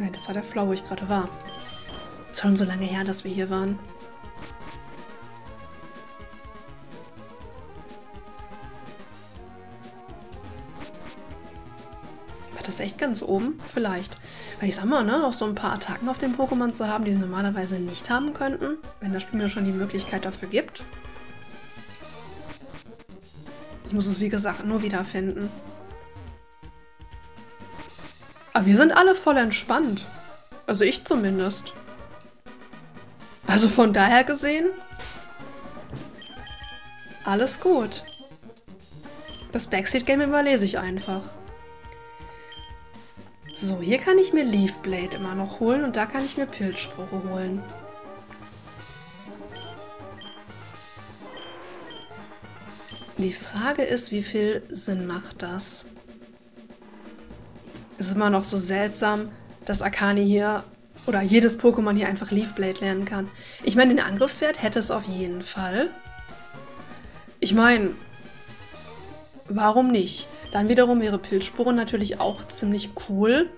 Nein, das war der Flow, wo ich gerade war. Ist schon so lange her, dass wir hier waren. War das echt ganz oben? Vielleicht. Weil ich sag mal, ne, auch so ein paar Attacken auf den Pokémon zu haben, die sie normalerweise nicht haben könnten, wenn das Spiel mir schon die Möglichkeit dafür gibt. Ich muss es, wie gesagt, nur wiederfinden. Aber wir sind alle voll entspannt. Also ich zumindest. Also von daher gesehen, alles gut. Das Backseat-Game überlese ich einfach. So, hier kann ich mir Leaf Blade immer noch holen und da kann ich mir Pilzspurre holen. Die Frage ist, wie viel Sinn macht das? Es ist immer noch so seltsam, dass Arcani hier oder jedes Pokémon hier einfach Leaf Blade lernen kann. Ich meine, den Angriffswert hätte es auf jeden Fall. Ich meine, warum nicht? Dann wiederum wäre Pilzsporen natürlich auch ziemlich cool,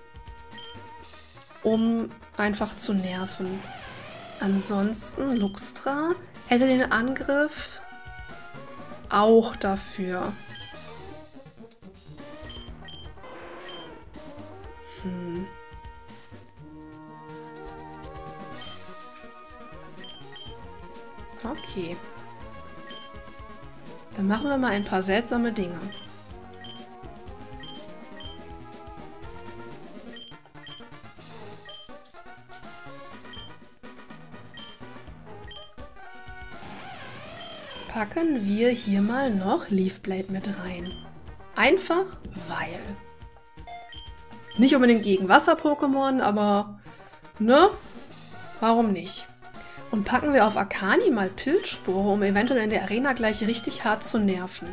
um einfach zu nerven. Ansonsten, Luxra hätte den Angriff auch dafür. Okay. Dann machen wir mal ein paar seltsame Dinge. Packen wir hier mal noch Leaf Blade mit rein. Einfach weil. Nicht unbedingt gegen Wasser-Pokémon, aber ne? Warum nicht? Und packen wir auf Arcani mal Pilzspurre, um eventuell in der Arena gleich richtig hart zu nerven.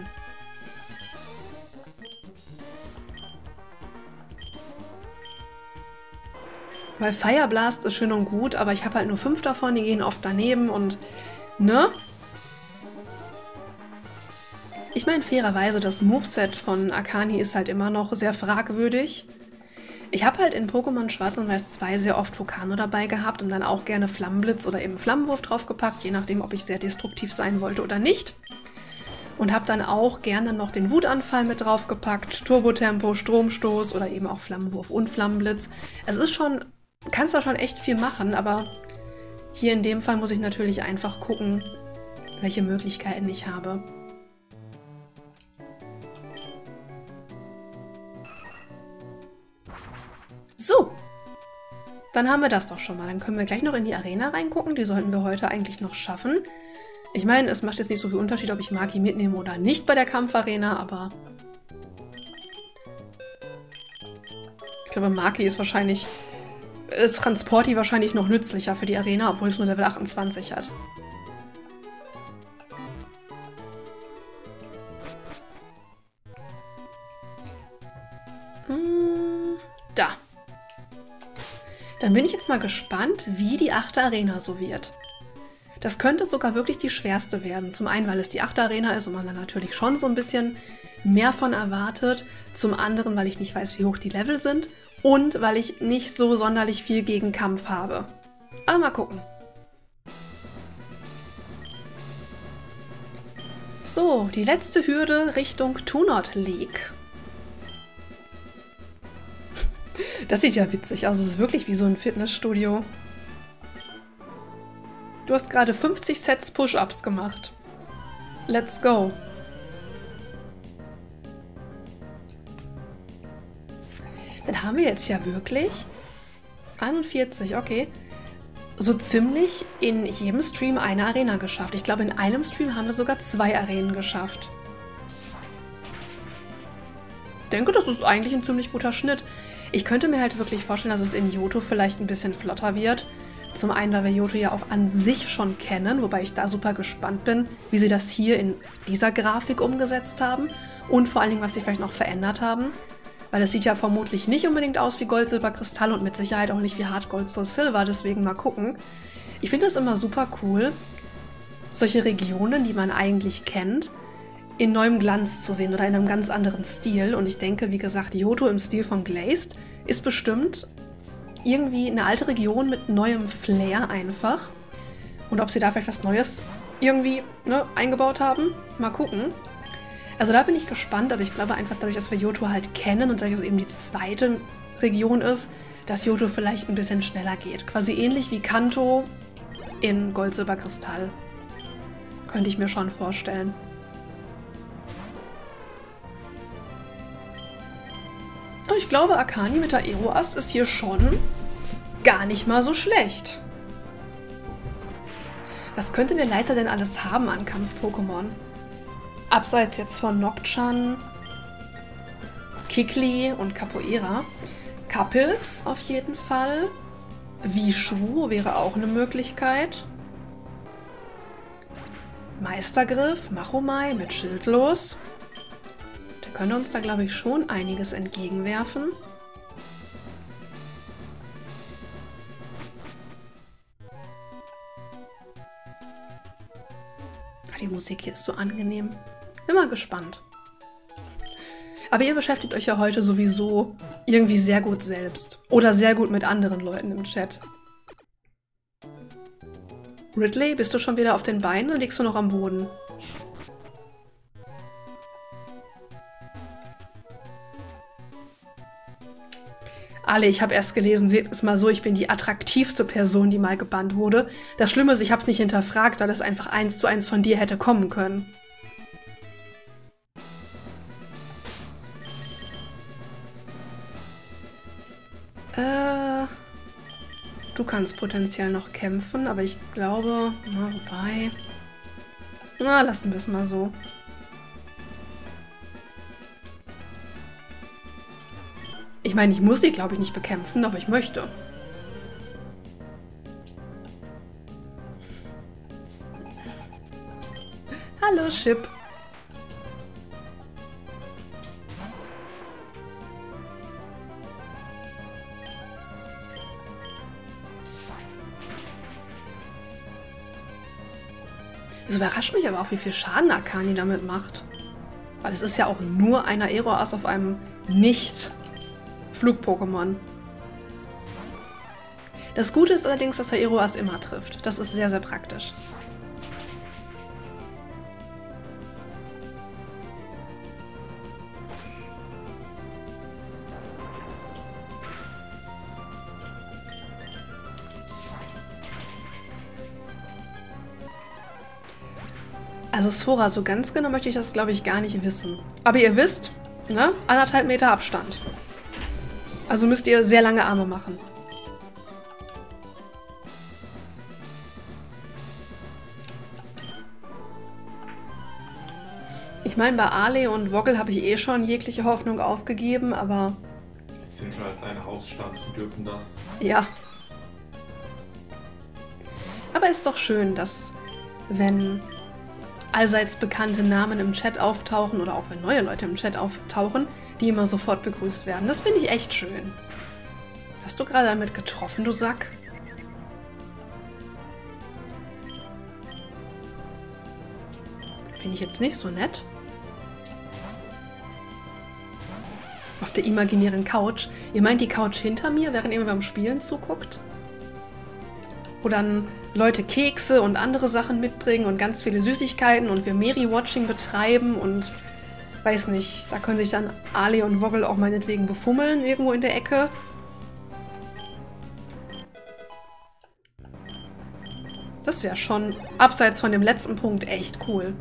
Weil Fireblast ist schön und gut, aber ich habe halt nur 5 davon, die gehen oft daneben und ne? Ich meine fairerweise, das Moveset von Arcani ist halt immer noch sehr fragwürdig. Ich habe halt in Pokémon Schwarz und Weiß 2 sehr oft Vulkano dabei gehabt und dann auch gerne Flammenblitz oder eben Flammenwurf draufgepackt, je nachdem, ob ich sehr destruktiv sein wollte oder nicht. Und habe dann auch gerne noch den Wutanfall mit draufgepackt, Turbotempo, Stromstoß oder eben auch Flammenwurf und Flammenblitz. Es ist schon, kannst da schon echt viel machen, aber hier in dem Fall muss ich natürlich einfach gucken, welche Möglichkeiten ich habe. So, dann haben wir das doch schon mal. Dann können wir gleich noch in die Arena reingucken. Die sollten wir heute eigentlich noch schaffen. Ich meine, es macht jetzt nicht so viel Unterschied, ob ich Maki mitnehme oder nicht bei der Kampfarena, aber ich glaube, Maki ist wahrscheinlich, ist Transporti wahrscheinlich noch nützlicher für die Arena, obwohl es nur Level 28 hat. Da. Dann bin ich jetzt mal gespannt, wie die 8. Arena so wird. Das könnte sogar wirklich die schwerste werden. Zum einen, weil es die 8. Arena ist und man da natürlich schon so ein bisschen mehr von erwartet. Zum anderen, weil ich nicht weiß, wie hoch die Level sind. Und weil ich nicht so sonderlich viel gegen Kampf habe. Aber mal gucken. So, die letzte Hürde Richtung Do Not League. Das sieht ja witzig aus. Es ist wirklich wie so ein Fitnessstudio. Du hast gerade 50 Sets Push-Ups gemacht. Let's go. Dann haben wir jetzt ja wirklich 41, okay. So ziemlich in jedem Stream eine Arena geschafft. Ich glaube, in einem Stream haben wir sogar 2 Arenen geschafft. Ich denke, das ist eigentlich ein ziemlich guter Schnitt. Ich könnte mir halt wirklich vorstellen, dass es in Johto vielleicht ein bisschen flotter wird. Zum einen, weil wir Johto ja auch an sich schon kennen, wobei ich da super gespannt bin, wie sie das hier in dieser Grafik umgesetzt haben und vor allen Dingen, was sie vielleicht noch verändert haben. Weil es sieht ja vermutlich nicht unbedingt aus wie Gold, Silber, Kristall und mit Sicherheit auch nicht wie Hard Gold, Soul Silver, deswegen mal gucken. Ich finde das immer super cool, solche Regionen, die man eigentlich kennt, in neuem Glanz zu sehen oder in einem ganz anderen Stil. Und ich denke, wie gesagt, Johto im Stil von Glazed ist bestimmt irgendwie eine alte Region mit neuem Flair einfach. Und ob sie da vielleicht was Neues irgendwie eingebaut haben. Mal gucken. Also da bin ich gespannt, aber ich glaube einfach dadurch, dass wir Johto halt kennen und dadurch, dass es eben die zweite Region ist, dass Johto vielleicht ein bisschen schneller geht. Quasi ähnlich wie Kanto in Gold, Silber, Kristall. Könnte ich mir schon vorstellen. Ich glaube, Arcani mit der Aeroas ist hier schon gar nicht mal so schlecht. Was könnte der Leiter denn alles haben an Kampf-Pokémon? Abseits jetzt von Nocturne, Kicklee und Capoeira. Kapilz auf jeden Fall. Wishu wäre auch eine Möglichkeit. Meistergriff, Machomai mit Schildlos. Der könnte uns da, glaube ich, schon einiges entgegenwerfen. Die Musik hier ist so angenehm. Immer gespannt. Aber ihr beschäftigt euch ja heute sowieso irgendwie sehr gut selbst. Oder sehr gut mit anderen Leuten im Chat. Ridley, bist du schon wieder auf den Beinen oder liegst du noch am Boden? Ali, ich habe erst gelesen, seht es mal so, ich bin die attraktivste Person, die mal gebannt wurde. Das Schlimme ist, ich habe es nicht hinterfragt, weil das einfach 1:1 von dir hätte kommen können. Du kannst potenziell noch kämpfen, aber ich glaube... Na, wobei... Na, lassen wir es mal so. Ich meine, ich muss sie, glaube ich, nicht bekämpfen, aber ich möchte. Hallo, Chip. Es überrascht mich aber auch, wie viel Schaden Arcani damit macht. Weil es ist ja auch nur ein Aeroas auf einem nicht... Flug-Pokémon. Das Gute ist allerdings, dass er Aeroas immer trifft. Das ist sehr, sehr praktisch. Also Sphora, so ganz genau möchte ich das, glaube ich, gar nicht wissen. Aber ihr wisst, ne? 1,5 Meter Abstand. Also müsst ihr sehr lange Arme machen. Ich meine, bei Ali und Woggle habe ich eh schon jegliche Hoffnung aufgegeben, aber... Die sind schon als ein Hausstand, die dürfen das. Ja. Aber ist doch schön, dass wenn allseits bekannte Namen im Chat auftauchen oder auch wenn neue Leute im Chat auftauchen, die immer sofort begrüßt werden. Das finde ich echt schön. Hast du gerade damit getroffen, du Sack? Finde ich jetzt nicht so nett. Auf der imaginären Couch. Ihr meint die Couch hinter mir, während ihr mir beim Spielen zuguckt? Wo dann Leute Kekse und andere Sachen mitbringen und ganz viele Süßigkeiten und wir Mary-Watching betreiben und... Weiß nicht, da können sich dann Ali und Woggle auch meinetwegen befummeln, irgendwo in der Ecke. Das wäre schon, abseits von dem letzten Punkt, echt cool.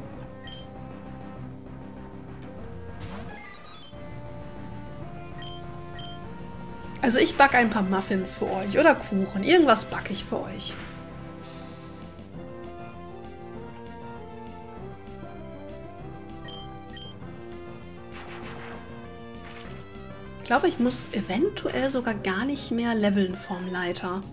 Also ich backe ein paar Muffins für euch oder Kuchen, irgendwas backe ich für euch. Ich glaube, ich muss eventuell sogar gar nicht mehr leveln vom Leiter.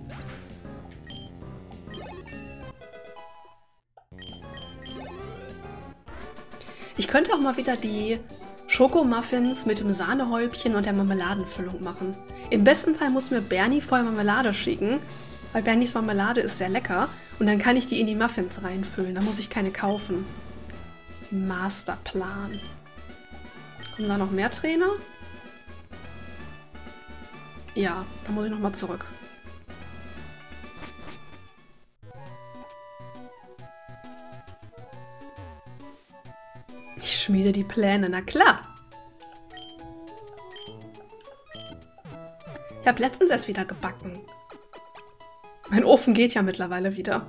Ich könnte auch mal wieder die Schokomuffins mit dem Sahnehäubchen und der Marmeladenfüllung machen. Im besten Fall muss mir Bernie vorher Marmelade schicken, weil Bernies Marmelade ist sehr lecker und dann kann ich die in die Muffins reinfüllen, da muss ich keine kaufen. Masterplan. Kommen da noch mehr Trainer? Ja, da muss ich nochmal zurück. schmiede die Pläne, na klar. Ich habe letztens erst wieder gebacken. Mein Ofen geht ja mittlerweile wieder.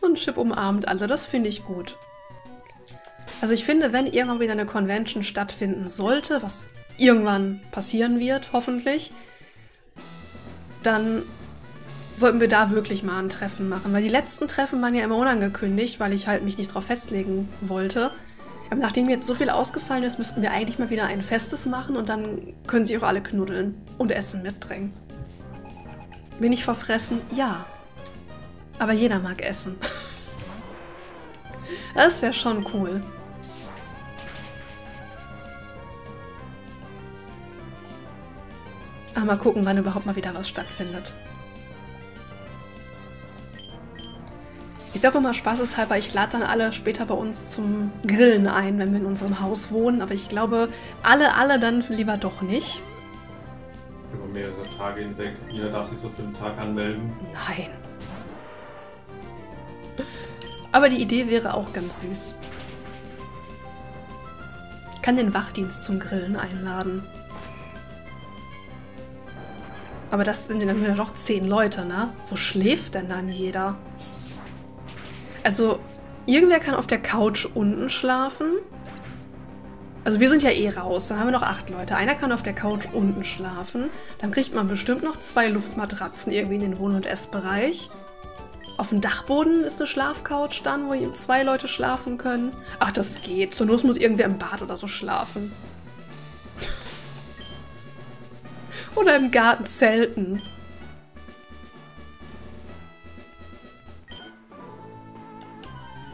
Und Chip umarmt, also das finde ich gut. Also ich finde, wenn irgendwann wieder eine Convention stattfinden sollte, was irgendwann passieren wird, hoffentlich, dann sollten wir da wirklich mal ein Treffen machen. Weil die letzten Treffen waren ja immer unangekündigt, weil ich halt mich nicht drauf festlegen wollte. Aber nachdem jetzt so viel ausgefallen ist, müssten wir eigentlich mal wieder ein Festes machen und dann können sich auch alle knuddeln und Essen mitbringen. Bin ich verfressen? Ja. Aber jeder mag Essen. Das wäre schon cool. Aber mal gucken, wann überhaupt mal wieder was stattfindet. Ich sage immer spaßeshalber, ich lade dann alle später bei uns zum Grillen ein, wenn wir in unserem Haus wohnen. Aber ich glaube, alle dann lieber doch nicht. Über mehrere Tage hinweg. Jeder darf sich so für den Tag anmelden. Nein. Aber die Idee wäre auch ganz süß. Ich kann den Wachdienst zum Grillen einladen. Aber das sind dann wieder doch 10 Leute, ne? Wo schläft denn dann jeder? Also, irgendwer kann auf der Couch unten schlafen. Also wir sind ja eh raus, dann haben wir noch 8 Leute. Einer kann auf der Couch unten schlafen. Dann kriegt man bestimmt noch 2 Luftmatratzen irgendwie in den Wohn- und Essbereich. Auf dem Dachboden ist eine Schlafcouch dann, wo 2 Leute schlafen können. Ach, das geht. Zur Not muss irgendwer im Bad oder so schlafen. Oder im Garten zelten.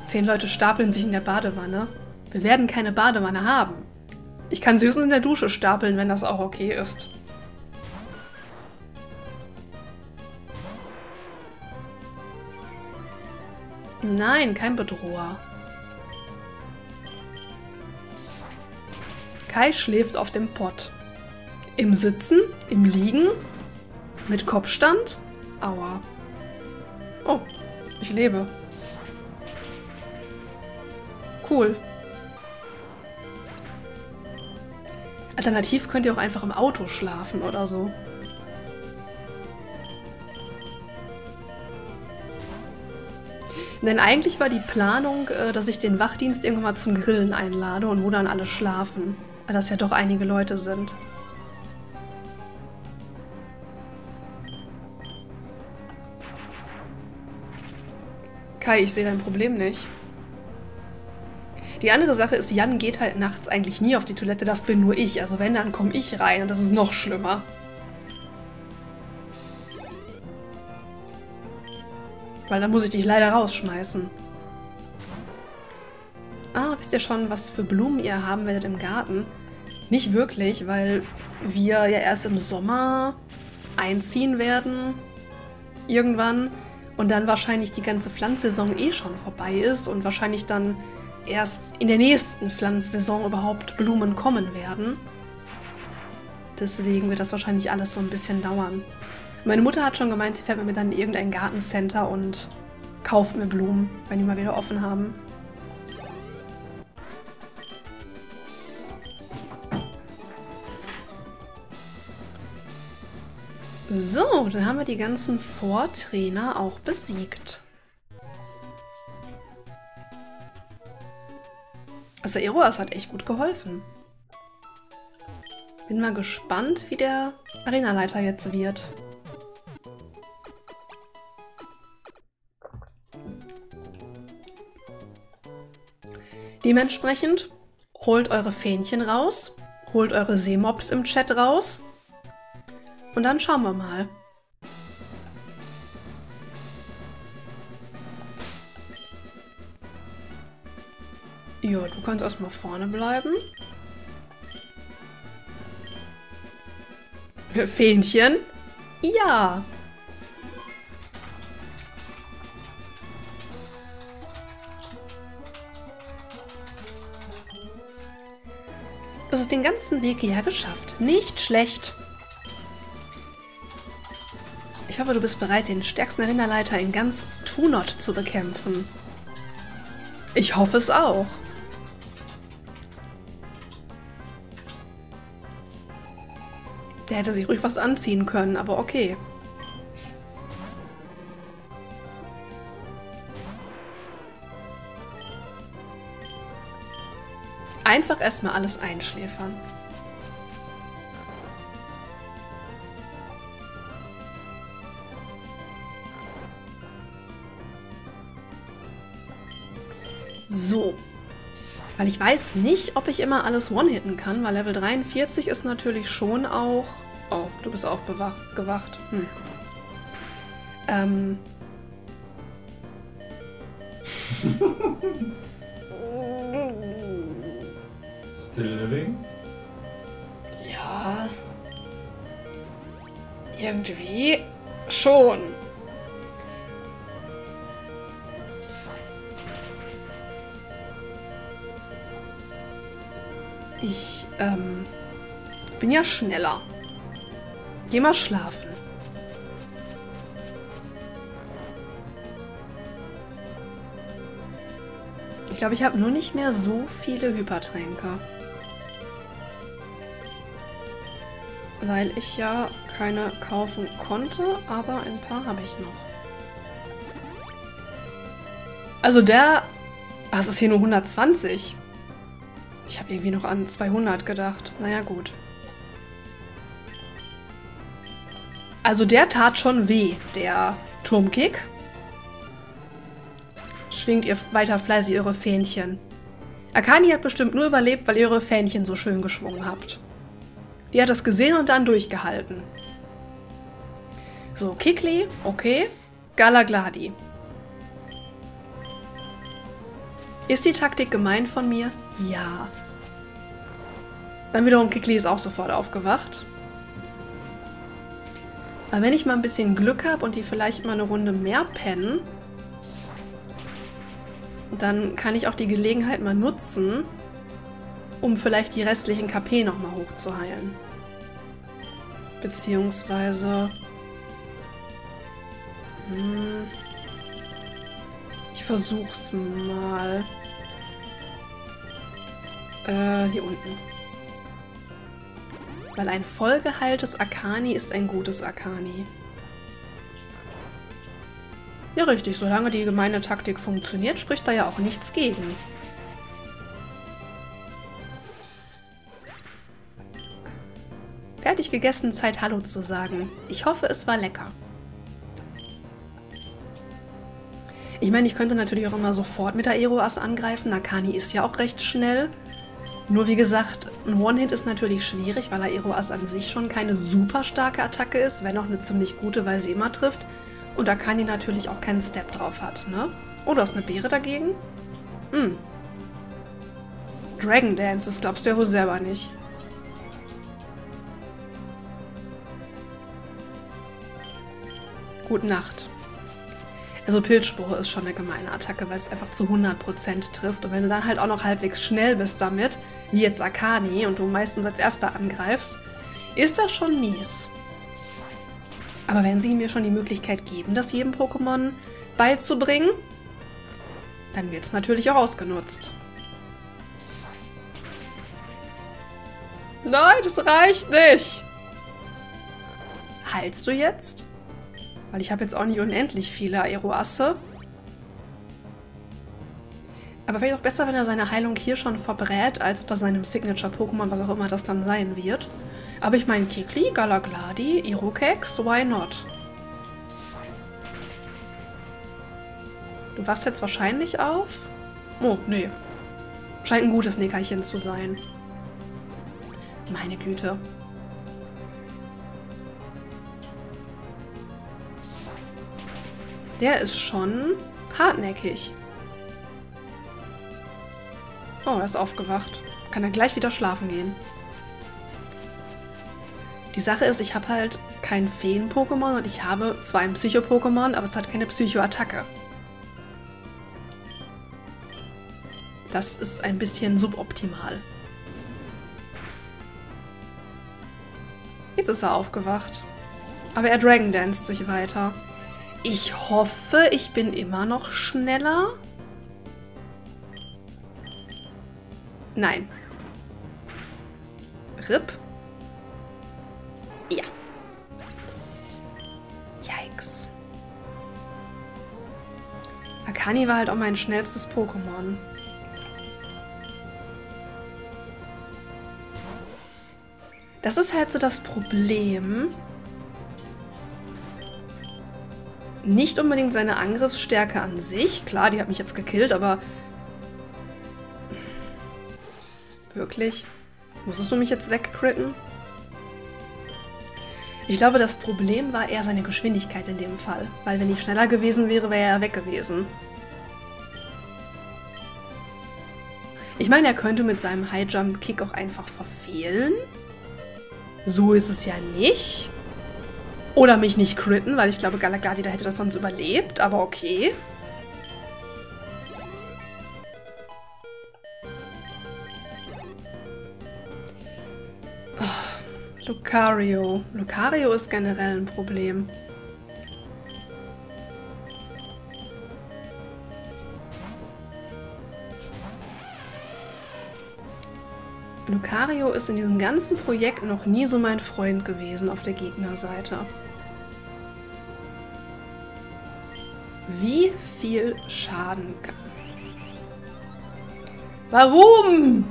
Zehn Leute stapeln sich in der Badewanne. Wir werden keine Badewanne haben. Ich kann sie höchstens in der Dusche stapeln, wenn das auch okay ist. Nein, kein Bedroher. Kai schläft auf dem Pott. Im Sitzen, im Liegen, mit Kopfstand. Aua. Oh, ich lebe. Cool. Alternativ könnt ihr auch einfach im Auto schlafen oder so. Denn eigentlich war die Planung, dass ich den Wachdienst irgendwann mal zum Grillen einlade und wo dann alle schlafen. Weil das ja doch einige Leute sind. Kai, ich sehe dein Problem nicht. Die andere Sache ist, Jan geht halt nachts eigentlich nie auf die Toilette, das bin nur ich. Also wenn, dann komme ich rein und das ist noch schlimmer. Weil dann muss ich dich leider rausschmeißen. Ah, wisst ihr schon, was für Blumen ihr haben werdet im Garten? Nicht wirklich, weil wir ja erst im Sommer einziehen werden. Irgendwann. Und dann wahrscheinlich die ganze Pflanzsaison eh schon vorbei ist und wahrscheinlich dann erst in der nächsten Pflanzsaison überhaupt Blumen kommen werden. Deswegen wird das wahrscheinlich alles so ein bisschen dauern. Meine Mutter hat schon gemeint, sie fährt mit mir dann in irgendein Gartencenter und kauft mir Blumen, wenn die mal wieder offen haben. So, dann haben wir die ganzen Vortrainer auch besiegt. Also Aeroas hat echt gut geholfen. Bin mal gespannt, wie der Arenaleiter jetzt wird. Dementsprechend holt eure Fähnchen raus, holt eure Seemobs im Chat raus und dann schauen wir mal. Ja, du kannst erstmal vorne bleiben. Fähnchen? Ja! Du hast den ganzen Weg hierher geschafft. Nicht schlecht. Ich hoffe, du bist bereit, den stärksten Erinnerleiter in ganz Tunot zu bekämpfen. Ich hoffe es auch. Der hätte sich ruhig was anziehen können, aber okay. Einfach erstmal alles einschläfern. So. Weil ich weiß nicht, ob ich immer alles one-hitten kann, weil Level 43 ist natürlich schon auch... Oh, du bist aufgewacht. Still living? Ja... Irgendwie... schon. Ich, bin ja schneller. Geh mal schlafen. Ich glaube, ich habe nur nicht mehr so viele Hypertränke. Weil ich ja keine kaufen konnte, aber ein paar habe ich noch. Also der... Ach, es ist hier nur 120. Ich habe irgendwie noch an 200 gedacht. Naja, gut. Also der tat schon weh, der Turmkick. Schwingt ihr weiter fleißig eure Fähnchen. Arcani hat bestimmt nur überlebt, weil ihr eure Fähnchen so schön geschwungen habt. Die hat das gesehen und dann durchgehalten. So, Kicklee, okay. Galagladi. Ist die Taktik gemein von mir? Ja. Dann wiederum, Kicklee ist auch sofort aufgewacht. Aber wenn ich mal ein bisschen Glück habe und die vielleicht mal eine Runde mehr pennen, dann kann ich auch die Gelegenheit mal nutzen, um vielleicht die restlichen KP nochmal hochzuheilen. Beziehungsweise... ich versuch's mal... hier unten. Weil ein vollgeheiltes Arcani ist ein gutes Arcani. Ja, richtig. Solange die gemeine Taktik funktioniert, spricht da ja auch nichts gegen. Fertig gegessen, Zeit Hallo zu sagen. Ich hoffe, es war lecker. Ich meine, ich könnte natürlich auch immer sofort mit der Aeroas angreifen. Arcani ist ja auch recht schnell. Nur wie gesagt, ein One-Hit ist natürlich schwierig, weil Aeroas an sich schon keine super starke Attacke ist, wenn auch eine ziemlich gute, weil sie immer trifft. Und Arcani natürlich auch keinen Step drauf hat, ne? Oh, du hast eine Beere dagegen? Dragon Dance, das glaubst du ja wohl selber nicht. Gute Nacht. Also Pilzspurre ist schon eine gemeine Attacke, weil es einfach zu 100% trifft. Und wenn du dann halt auch noch halbwegs schnell bist damit, wie jetzt Arcani, und du meistens als Erster angreifst, ist das schon mies. Aber wenn sie mir schon die Möglichkeit geben, das jedem Pokémon beizubringen, dann wird es natürlich auch ausgenutzt. Nein, das reicht nicht! Heilst du jetzt? Weil ich habe jetzt auch nicht unendlich viele Aeroasse. Aber vielleicht auch besser, wenn er seine Heilung hier schon verbrät, als bei seinem Signature-Pokémon, was auch immer das dann sein wird. Aber ich meine, Kicklee, Galagladi, Irokex, why not? Du wachst jetzt wahrscheinlich auf? Oh, nee. Scheint ein gutes Nickerchen zu sein. Meine Güte. Der ist schon hartnäckig. Oh, er ist aufgewacht. Kann er gleich wieder schlafen gehen. Die Sache ist, ich habe halt kein Feen-Pokémon und ich habe zwar ein Psycho-Pokémon, aber es hat keine Psycho-Attacke. Das ist ein bisschen suboptimal. Jetzt ist er aufgewacht. Aber er Dragon Danced sich weiter. Ich hoffe, ich bin immer noch schneller. Nein. RIP. Ja. Yikes. Arcani war halt auch mein schnellstes Pokémon. Das ist halt so das Problem. Nicht unbedingt seine Angriffsstärke an sich. Klar, die hat mich jetzt gekillt, aber... Wirklich? Musstest du mich jetzt wegcritten? Ich glaube, das Problem war eher seine Geschwindigkeit in dem Fall. Weil wenn ich schneller gewesen wäre, wäre er weg gewesen. Ich meine, er könnte mit seinem High Jump Kick auch einfach verfehlen. So ist es ja nicht. Oder mich nicht critten, weil ich glaube, Galagladi, da hätte das sonst überlebt, aber okay. Oh, Lucario. Lucario ist generell ein Problem. Lucario ist in diesem ganzen Projekt noch nie so mein Freund gewesen auf der Gegnerseite. Wie viel Schaden kann... Warum?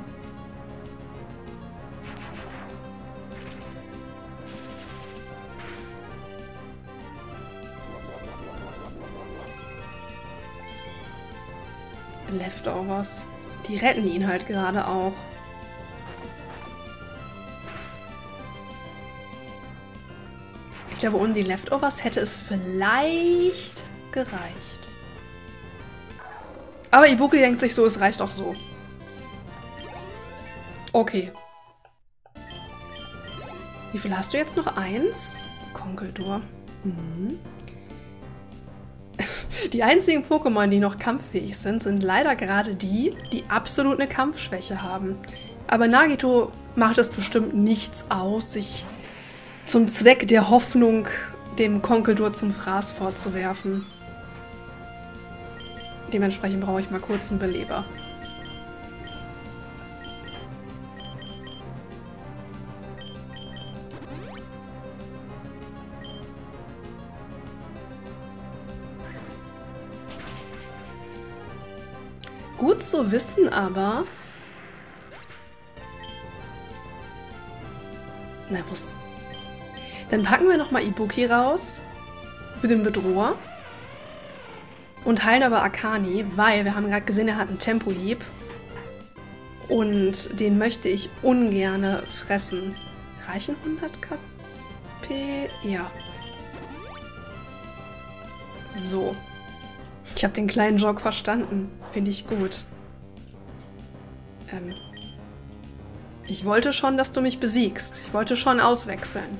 Leftovers. Die retten ihn halt gerade auch. Ich glaube, ohne die Leftovers hätte es vielleicht gereicht. Aber Ibuki denkt sich so, es reicht auch so. Okay. Wie viel hast du jetzt noch? 1? Konkeldurr. Mhm. Die einzigen Pokémon, die noch kampffähig sind, sind leider gerade die, die absolut eine Kampfschwäche haben. Aber Nagito macht es bestimmt nichts aus, sich... zum Zweck der Hoffnung, dem Konkeldurr zum Fraß vorzuwerfen. Dementsprechend brauche ich mal kurz einen Beleber. Gut zu wissen aber... Na, muss... Dann packen wir nochmal Ibuki raus für den Bedroher und heilen aber Arcani, weil wir haben gerade gesehen, er hat einen Tempohieb und den möchte ich ungerne fressen. Reichen 100 KP? Ja. So. Ich habe den kleinen Joke verstanden. Finde ich gut. Ich wollte schon, dass du mich besiegst. Ich wollte schon auswechseln.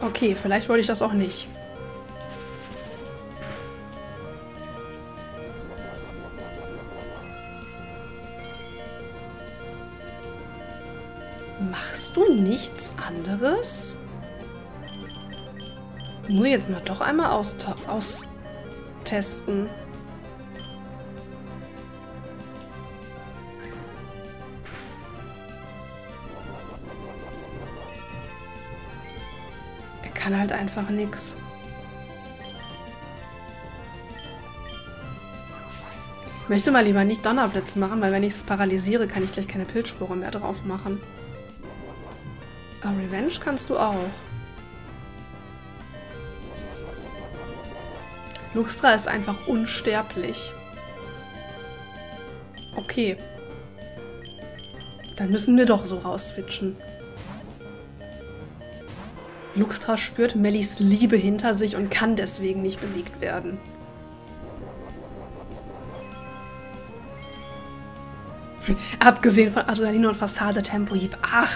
Okay, vielleicht wollte ich das auch nicht. Machst du nichts anderes? Muss ich jetzt mal doch einmal austesten. Kann halt einfach nix. Ich möchte mal lieber nicht Donnerblitz machen, weil wenn ich es paralysiere, kann ich gleich keine Pilzspurre mehr drauf machen. Aber Revenge kannst du auch. Luxra ist einfach unsterblich. Okay. Dann müssen wir doch so rausswitchen. Luxra spürt Mellis Liebe hinter sich und kann deswegen nicht besiegt werden. Abgesehen von Adrenalin und Fassade Tempohieb. Ach!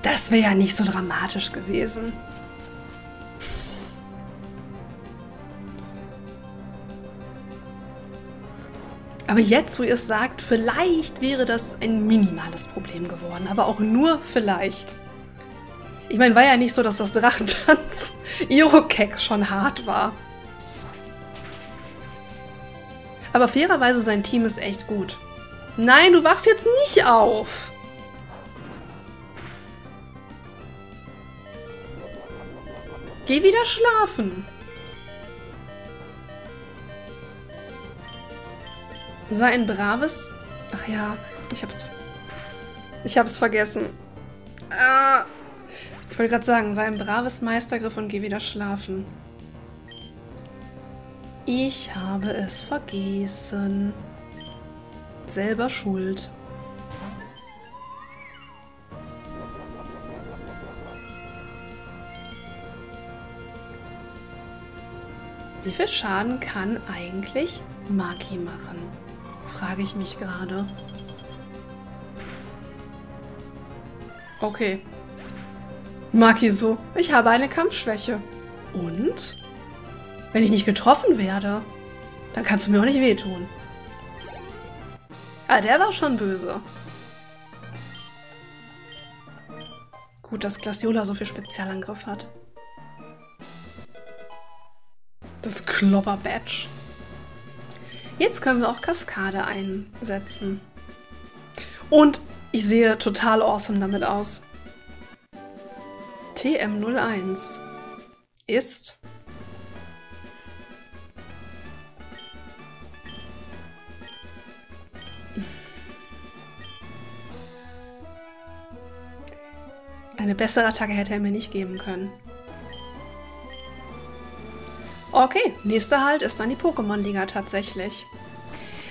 Das wäre ja nicht so dramatisch gewesen. Aber jetzt, wo ihr es sagt, vielleicht wäre das ein minimales Problem geworden. Aber auch nur vielleicht. Ich meine, war ja nicht so, dass das Drachentanz Irokex schon hart war. Aber fairerweise, sein Team ist echt gut. Nein, du wachst jetzt nicht auf! Geh wieder schlafen! Sei ein braves... Ach ja, ich hab's vergessen. Ich wollte gerade sagen, sei ein braves Meistergriff und geh wieder schlafen. Ich habe es vergessen. Selber schuld. Wie viel Schaden kann eigentlich Maki machen? Frage ich mich gerade. Okay. Maki so, ich habe eine Kampfschwäche. Und? Wenn ich nicht getroffen werde, dann kannst du mir auch nicht wehtun. Ah, der war schon böse. Gut, dass Glaciola so viel Spezialangriff hat. Das Klopper-Badge. Jetzt können wir auch Kaskade einsetzen. Und ich sehe total awesome damit aus. TM01 ist... Eine bessere Attacke hätte er mir nicht geben können. Okay, nächster Halt ist dann die Pokémon-Liga tatsächlich.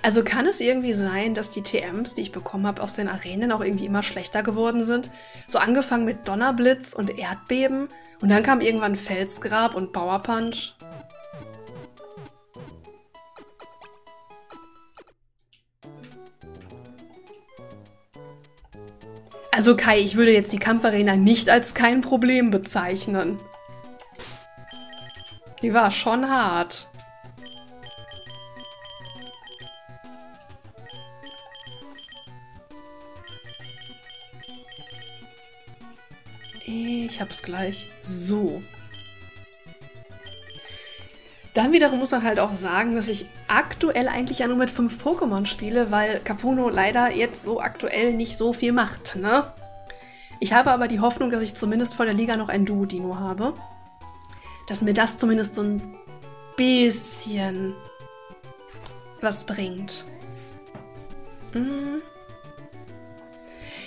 Also kann es irgendwie sein, dass die TMs, die ich bekommen habe, aus den Arenen auch irgendwie immer schlechter geworden sind? So angefangen mit Donnerblitz und Erdbeben und dann kam irgendwann Felsgrab und Power Punch. Also Kai, ich würde jetzt die Kampfarena nicht als kein Problem bezeichnen. Die war schon hart. Ich hab's gleich. So. Dann wiederum muss man halt auch sagen, dass ich aktuell eigentlich ja nur mit 5 Pokémon spiele, weil Kapuno leider jetzt so aktuell nicht so viel macht, ne? Ich habe aber die Hoffnung, dass ich zumindest vor der Liga noch ein Duodino habe. Dass mir das zumindest so ein bisschen was bringt. Hm.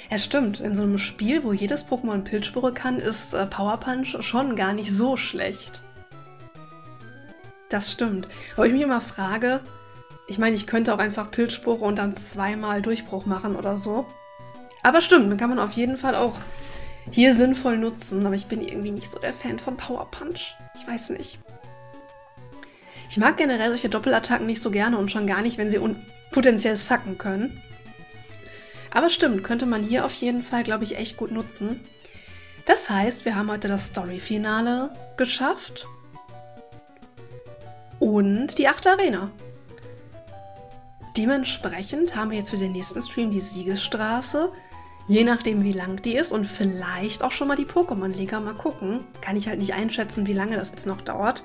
Ja, stimmt. In so einem Spiel, wo jedes Pokémon Pilzspurre kann, ist Power Punch schon gar nicht so schlecht. Das stimmt. Aber ich mich immer frage, ich meine, ich könnte auch einfach Pilzsporen und dann zweimal Durchbruch machen oder so. Aber stimmt, dann kann man auf jeden Fall auch hier sinnvoll nutzen. Aber ich bin irgendwie nicht so der Fan von Power Punch. Ich weiß nicht. Ich mag generell solche Doppelattacken nicht so gerne und schon gar nicht, wenn sie potenziell sacken können. Aber stimmt, könnte man hier auf jeden Fall, glaube ich, echt gut nutzen. Das heißt, wir haben heute das Story-Finale geschafft. Und die 8. Arena. Dementsprechend haben wir jetzt für den nächsten Stream die Siegesstraße. Je nachdem, wie lang die ist und vielleicht auch schon mal die Pokémon-Liga. Mal gucken. Kann ich halt nicht einschätzen, wie lange das jetzt noch dauert.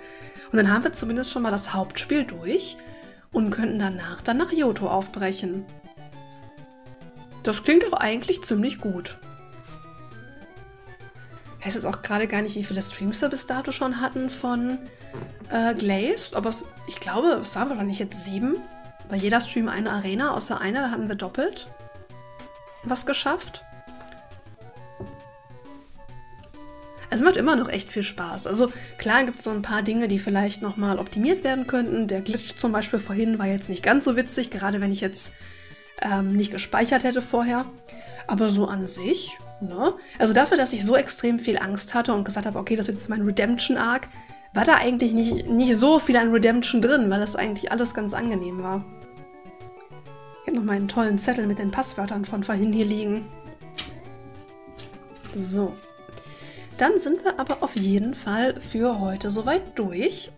Und dann haben wir zumindest schon mal das Hauptspiel durch und könnten danach dann nach Johto aufbrechen. Das klingt doch eigentlich ziemlich gut. Ich weiß jetzt auch gerade gar nicht, wie viele Streams wir bis dato schon hatten von Glazed, aber ich glaube, es waren wahrscheinlich jetzt 7. Bei jeder Stream eine Arena, außer einer, da hatten wir doppelt was geschafft. Also macht immer noch echt viel Spaß. Also klar gibt es so ein paar Dinge, die vielleicht nochmal optimiert werden könnten. Der Glitch zum Beispiel vorhin war jetzt nicht ganz so witzig, gerade wenn ich jetzt nicht gespeichert hätte vorher. Aber so an sich... Ne? Also dafür, dass ich so extrem viel Angst hatte und gesagt habe, okay, das wird jetzt mein Redemption-Arc, war da eigentlich nicht so viel an Redemption drin, weil das eigentlich alles ganz angenehm war. Ich habe noch meinen tollen Zettel mit den Passwörtern von vorhin hier liegen. So. Dann sind wir aber auf jeden Fall für heute soweit durch.